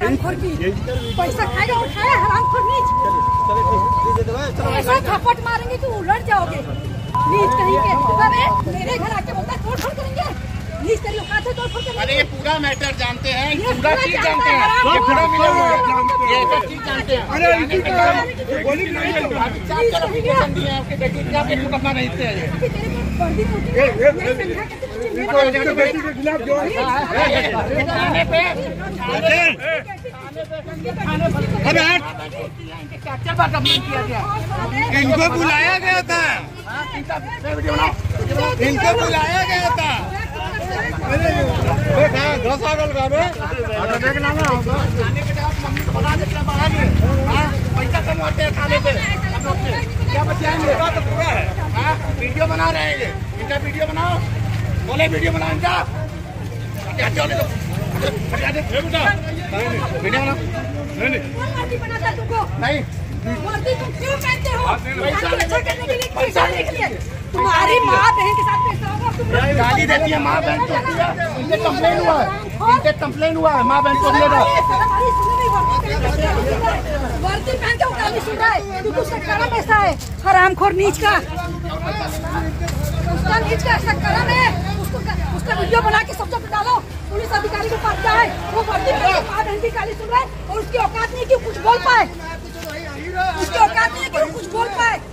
हरामखोर की पैसा खाएगा और खाया हरामखोर नीच। ऐसा थपट मारेंगे कि उलट जाओगे नीच कहेंगे। अरे मेरे घर आके बोलता है तोड़फोड़ करेंगे नीच करियो कहा से तोड़फोड़ करेंगे। अरे पूरा मैटर जानते हैं, पूरा चीज जानते हैं, पूरा चीज जानते हैं। अरे इसी बेटी के खिलाफ जो है थाने पे किया गया, इनको बुलाया गया था, इनको बुलाया गया था। पैसा कमाते हैं थाने पे, क्या बचाएंगे? तो पूरा है, वीडियो बना रहे हैं, इनका वीडियो बनाओ, बोले वीडियो बनाओ, इनका वीडियो बनाओ। नहीं तुम क्यों कहते हो पैसा करने के लिए? तुम्हारी माँ बहन के साथ पैसा होगा, गाली देती है माँ बहन को, इनसे कम्प्लेन हुआ है, इनसे कम्प्लेन हुआ है माँ बहन को। वर्दी पहन के गाली सुन रहा है, तुमको सरकार पैसा है हरामखोर नीच का, उसका नीच का सरकार है, उसका वीडियो बना के सब जगह डालो। पुलिस अधिकारी को पता है वो वर्दी पहन के माँ बहन की गाली सुन रहा है और उसकी औकात नहीं की कुछ बोल पाए, उसकी औकात नहीं की कुछ बोल पाए।